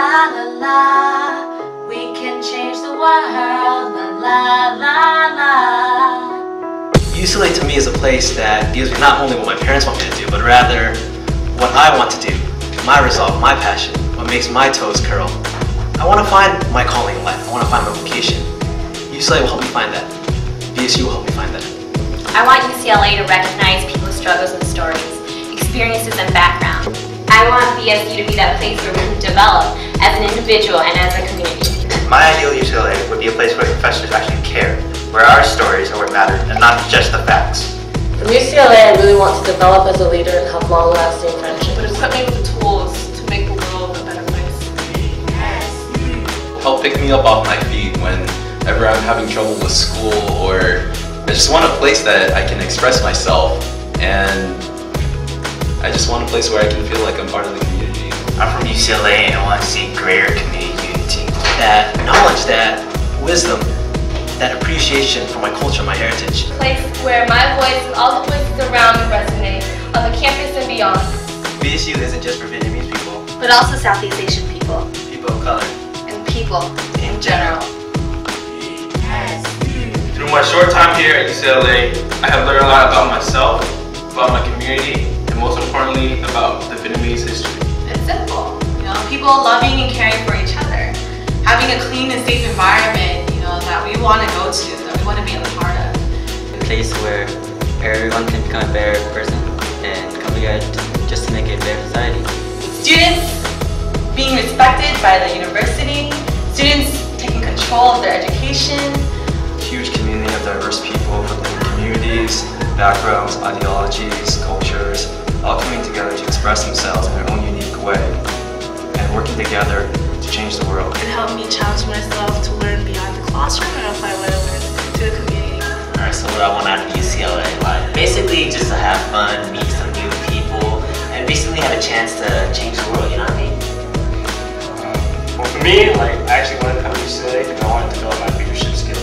la la la. We can change the world, la la la la. UCLA to me is a place that gives me not only what my parents want me to do, but rather what I want to do, my resolve, my passion, what makes my toes curl. I want to find my calling in life, I want to find my vocation. UCLA will help me find that. VSU will help me find that. I want UCLA to recognize people's struggles and stories, experiences and background. I want VSU to be that place where we can develop as an individual and as a community. My ideal UCLA would be a place where professors actually care, where our stories are what matter and not just the facts. From UCLA, I really want to develop as a leader and have long-lasting friendships. But equip me with the tools to make the world a better place. Help pick me up off my feet whenever I'm having trouble with school, or I just want a place that I can express myself, and I just want a place where I can feel like I'm part of the community. I'm from UCLA and I want to see greater community unity. That knowledge, that wisdom, that appreciation for my culture, my heritage. A place where my voice and all the voices around me resonate on the campus and beyond. VSU isn't just for Vietnamese people, but also Southeast Asian people, people of color, and people in general. Through my short time here at UCLA, I have learned a lot about myself, about my community, and most importantly, about the Vietnamese history. It's simple, you know, people loving and caring for each other, having a clean and safe environment, you know, that we want to go to, that we want to be a part of. A place where everyone can become a better person and come together just to make a better society. Students being respected by the university, students taking control of their education. Huge community of diverse people from different communities, backgrounds, ideologies, cultures, all coming together to express themselves in their own unique way and working together to change the world. It helped me challenge myself to learn beyond the classroom and apply what I learned to the community. Alright, so what I want out of UCLA, like, basically just to have fun, meet some new people, and basically have a chance to change the world, you know what I mean? Well, for me, like, I actually want to come to UCLA and I want to develop my leadership skills.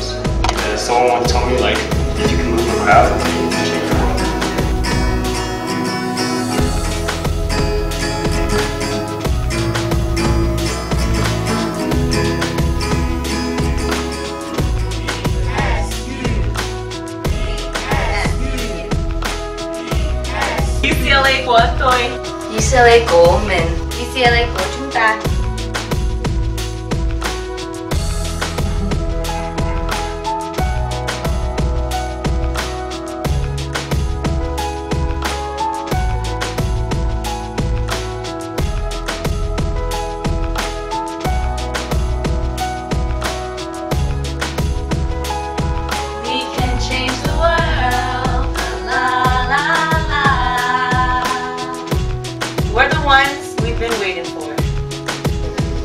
Someone once told me, like, if you can move your mouth, you can change your world. UCLA của tôi, UCLA của mình, UCLA của chúng ta.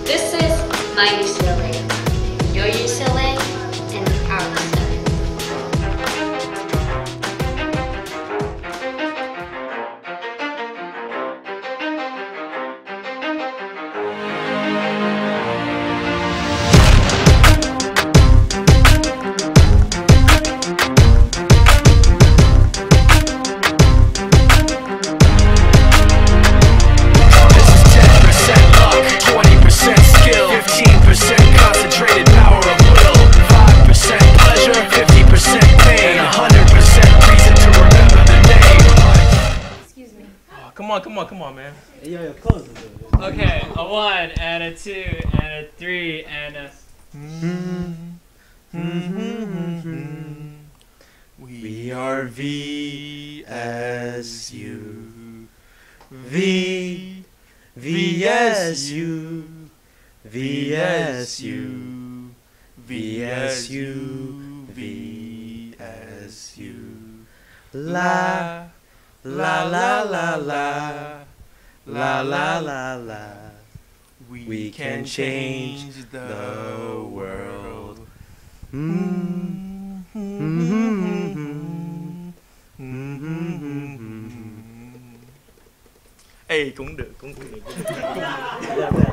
This is my UCLA, your UCLA, and our UCLA. Come on, man. Yeah, you're close. Okay, a 1 and a 2 and a 3 and a. We are VSU. VSU. VSU. VSU. VSU. La. La la la la. La la la la. We can change the world. Ê, cũng được.